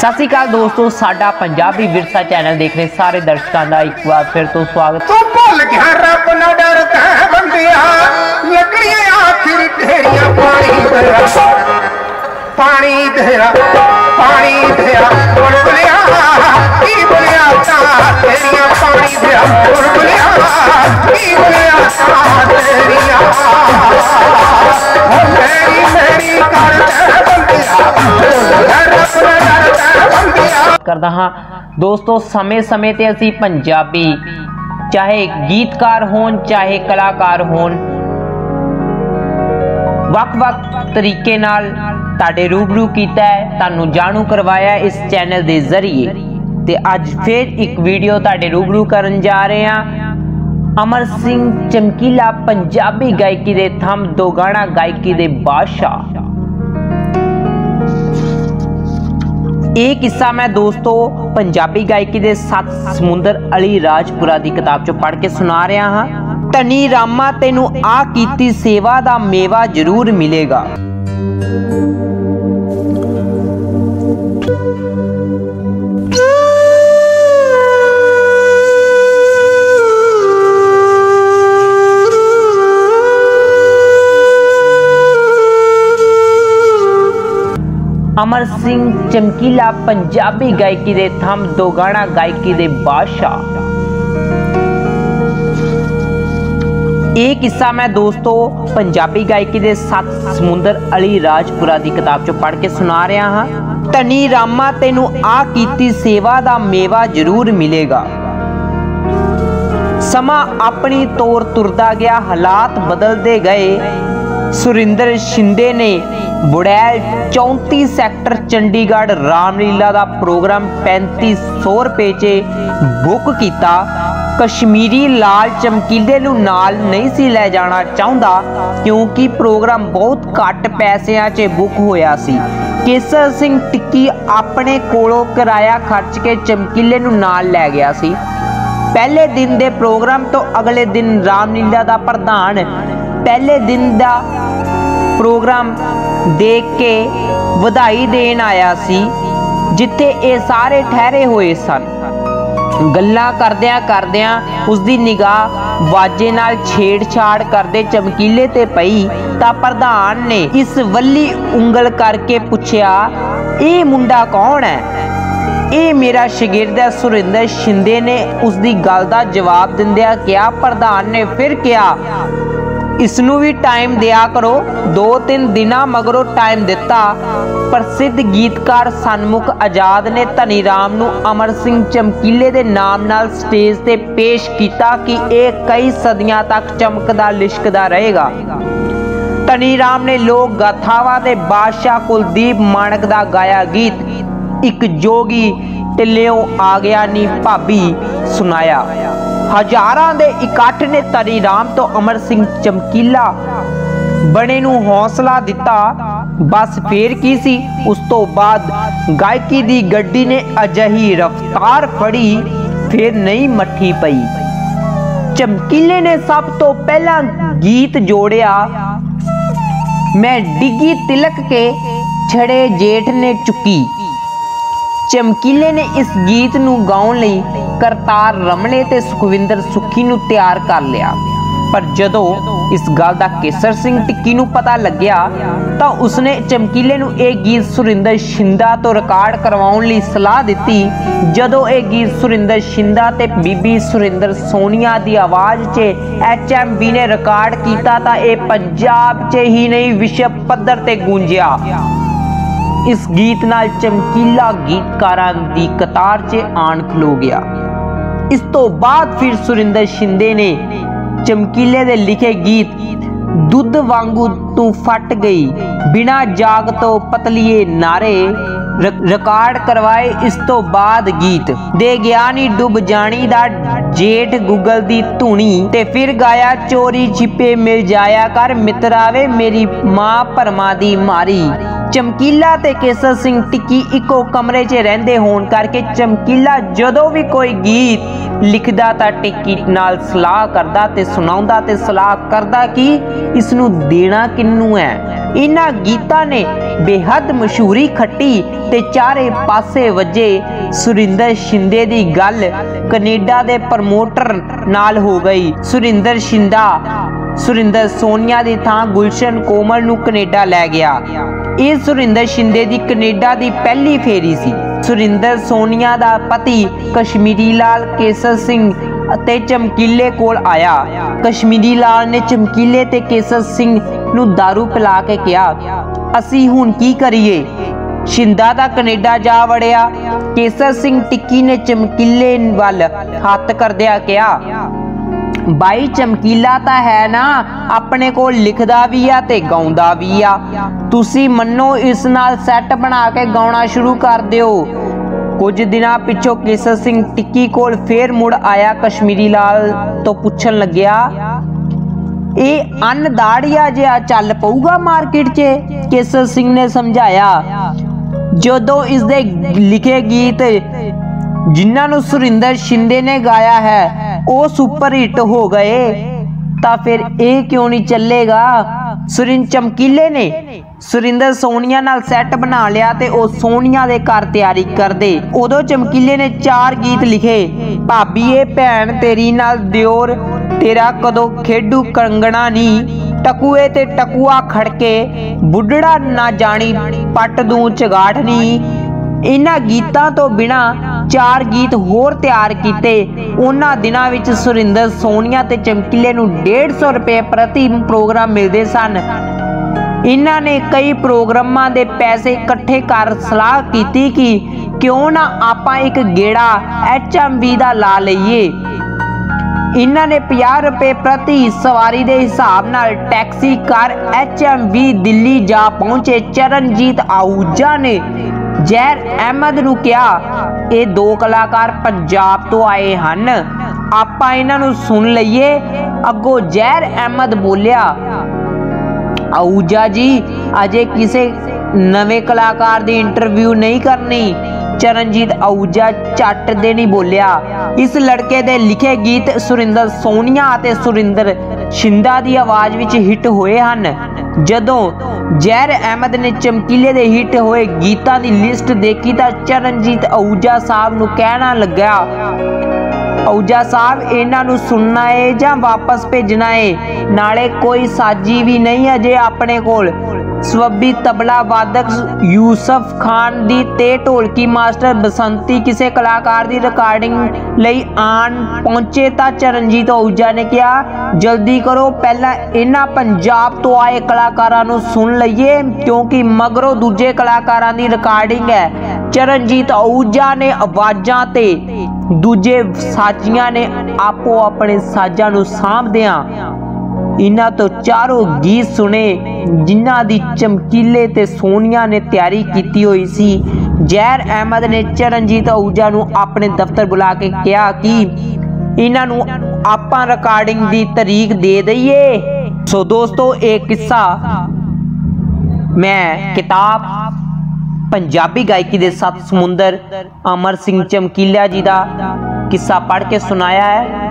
सत श्री अकाल दोस्तों, साडा पंजाबी विरसा चैनल देख रहे सारे दर्शकों का एक बार फिर तो स्वागत। तो भुल गया रब ना डर के बंदिया, लगड़ियां आखिर तेरियां पानी तेरा करदा हाँ दोस्तों, समय समय ते असी पंजाबी चाहे गीतकार होन चाहे कलाकार होन वक्-वक् तरीके नाल ताडे रूबरू कीता है, तानू जानू करवाया इस चैनल दे जरिए। ते अज फिर एक वीडियो ताडे रूबरू करन जा रहे हैं। अमर सिंह चमकीला पंजाबी गायकी दे थम दोगाना गायकी दे बादशाह। ये किस्सा मैं दोस्तों पंजाबी गायकी दे सत समुंदर अली राजपुरा दी किताब चो पढ़ के सुना रहा हाँ। धनी रामा तेनू आ कीती सेवा दा मेवा जरूर मिलेगा। अमर सिंह चमकीला पंजाबी गायकी दे थम दोगाना गायकी दे बादशाह। एक किस्सा मैं दोस्तों पंजाबी गायकी दे सत समुंदर अली राजपुरा दी किताब चो पढ़ के सुना रहा हाँ। धनी रामा तेनू आ कीती सेवा दा मेवा जरूर मिलेगा। समा अपनी तौर तुरदा गया, हालात बदलते गए। सुरिंदर शिंदे ने बुड़ैल 34 सैक्टर चंडीगढ़ रामलीला का प्रोग्राम 3500 रुपए च बुक किया। कश्मीरी लाल चमकीले नू नाल नहीं सी लै जाना चाहुंदा क्योंकि प्रोग्राम बहुत घट पैसों च बुक होया सी। केसर सिंह टिक्की अपने कोलों किराया खर्च के चमकीले नू नाल लै गया सी। पहले दिन दे प्रोग्राम तो अगले दिन रामलीला का प्रधान पहले दिन का प्रोग्राम देख के वधाई देन आया सी, जिथे ये सारे ठहरे हुए सन। गल्लां करदियां करदियां उसकी निगाह वाजे नाल छेड़छाड़ करते चमकीले ते पई तां प्रधान ने इस वल्ली उंगल करके पूछया, ये मुंडा कौन है? ये मेरा शागिर्द है, सुरिंदर शिंदे ने उसकी गल का जवाब दिंदिया कहा। प्रधान ने फिर कहा, इसनू भी टाइम दिया करो। 2-3 दिन मगरों टाइम दिता। प्रसिद्ध गीतकार सनमुख आजाद ने धनी राम नू अमर सिंह चमकीले दे नाम नाल स्टेज ते पेश किया कि यह कई सदियां तक चमकदा लिशकदा रहेगा। धनी राम ने लोक गाथावां दे बादशाह कुलदीप माणक दा गाया गीत एक जोगी टिल्लियों आ गया नी भाभी सुनाया। हजारां दे इकट्ठ ने धनी राम तो अमर सिंह चमकीला बने नू हौसला दिता। बस फेर की सी, उस तो बाद गायकी दी गड्डी ने अजही रफ्तार फड़ी फिर नहीं मठी पई। चमकीले ने सब तो पहला गीत जोड़िया, मैं डिगी तिलक के छड़े जेठ ने चुकी। चमकीले ने इस गीत नू गाउन लई करतार रमणे ते सुखविंदर सुखी नू तैयार कर लिया। पर जदों इस गल दा केसर सिंह टिक्की नू पता लग्या तां उसने चमकीले नू ये गीत सुरिंदर शिंदा तो रिकॉर्ड करवाउण लई सलाह दित्ती। जदों ये गीत सुरिंदर शिंदा ते बीबी सुरिंदर सोनिया दी आवाज़ च HMV ने रिकॉर्ड कीता तां ये पंजाब च ही नहीं विश्व पद्धर ते गूंजिया। इस गीत नाल चमकीला गीतकारां दी कतार च आन खलो गया। इस तो बाद फिर सुरिंदर शिंदे ने चमकीले दे लिखे गीत दुध वांगू तू फट गई, बिना जाग तो पतलिए नारे रिकॉर्ड करवाए। इस तो बाद गीत दे गया नी डुब जानी दा जेठ गूगल दी धुनी ते फिर गाया चोरी छिपे मिल जाया कर मित्रावे मेरी मां परमा दी मारी। चमकीला ते केसर सिंह टिक्की इको कमरे च रहंदे होण करके चमकीला जदों भी कोई गीत लिखदा तां टिक्की नाल सलाह करदा ते सुनाउंदा ते सलाह करदा कि इसनू देना किन्नू है। इन्हां गीतां ने बेहद मशहूरी खट्टी ते चारे पासे वजे। सुरिंदर शिंदे दी गल कनेडा दे प्रमोटर नाल हो गई। सुरिंदर सोनिया दी थां गुलशन कुमार नूं कनेडा लै गया। ये सुरिंदर शिंदे दी कनेडा दी पहली फेरी सी। सुरिंदर सोनिया दा पति कश्मीरी लाल केसर सिंह ते चमकीले कोल आया। कश्मीरी लाल ने चमकीले ते केसर सिंह नूं दारू पिला के कहा, असी हुण की करिए? शिंदा दा कनेडा जा वड़िया। केसर सिंह टिक्की ने चमकीले वल हाथ करदिया कहा, भाई चमकीला ता है ना, अपने को लिखदा भी आ ते गाउंदा भी आ, तुसी मन्नो इस नाल सेट बना के गाउना शुरू कर दिओ। कुछ दिनां पिछों केसर सिंह टिक्की कोल फेर मुड़ आया। कश्मीरी लाल तो पुछन लग्या, ए अन्न दाड़िया जिहा चल पऊगा मार्केट च? केसर सिंह ने समझाया, जदों इस दे लिखे गीत जिन्हां नूं सुरिंदर शिंदे ने गाया है ओ सुपर हिट हो गए तां फिर ए क्यों नहीं चलेगा? चमकीले ने सुरिंदर सोनिया नाल सेट बना लिया ते ओ सोनिया दे घर तैयारी कर दे। उदो चमकीले ने 4 गीत लिखे, भाभी ए भैन तेरी नाल दियोर, तेरा कदों खेडू कंगना नी, टकुए ते टकुआ खड़के, बुढ़ड़ा ना जानी पट दूं चगाठ नी। इन्हां गीतां तो बिना 4 गीत होर तैयार किते। उन्हां दिनां विच सुरिंदर सोनिया ते चमकीले नूं 150 रुपए प्रति प्रोग्राम मिलदे सन। इन्हां ने कई प्रोग्रामां दे पैसे इकट्ठे कर सलाह कीती कि क्यों ना आपां एक गेड़ा HMV दा ला लईए। इन्हां ने 50 रुपए प्रति सवारी दे हिसाब नाल टैक्सी कार HMV दिल्ली जा पहुंचे। चरणजीत आहूजा ने जैर अहमद नूं कहा, ये 2 कलाकार पंजाब तो आए हैं, आपां इन्हां नूं सुन लईए। अगो जैर अहमद बोलिया, आहूजा जी अजे किसी नवे कलाकार दी इंटरव्यू नहीं करनी। चरणजीत आहूजा झट दे नहीं बोलिया, इस लड़के दे लिखे गीत सुरिंदर सोनिया ते सुरिंदर शिंदा दी आवाज़ विच हिट होए हन। जदों जैर अहमद ने चमकीले दे हिट होए गीतां दी लिस्ट देखी तां चरणजीत आहूजा साहब नूं कहना लग्या, आहूजा साहब इन्हां नूं सुनना है जां वापस भेजना है? नाले कोई साजी भी नहीं अजे अपने कोल। स्वबी तबला वादक यूसुफ खान दी ते ढोलकी मास्टर बसंती किसे कलाकार दी रिकॉर्डिंग लई आन पहुंचे तां चरणजीत आहूजा ने कहा, जल्दी करो, पहला इन्हां पंजाब तो आए कलाकारां नूं सुन लईए क्योंकि मगरों दूजे कलाकारां दी रिकॉर्डिंग है। चरणजीत आहूजा ने आवाज़ां ते दूजे साजियां ने आपो अपने साजां नूं सांभदेआं इन्हां तो चारों गीत सुने जिन्हां दी चमकीले ते सोनिया ने तैयारी कीती होई सी। जैर अहमद ने चरणजीत आहूजा नूं अपने दफ्तर बुला के कहा कि इन्हां नूं आपां रिकॉर्डिंग दी तारीख दे दईए। सो दोस्तों, एक किस्सा मैं किताब पंजाबी गायकी दे 7 समुंदर अमर सिंह चमकीला जी दा किस्सा पढ़ के सुनाया है।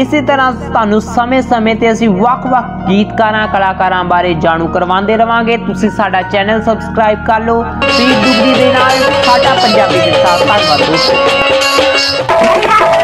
इसी तरह तुहानू समय-समय ते असीं वख-वख गीतकारां कलाकारां बारे जाणू करवांदे रवांगे। तुसीं साडा चैनल सबसक्राइब कर लो। फीड डुगरी दे नाल साडा पंजाबी किस्सा। धन्नवाद दोस्तों।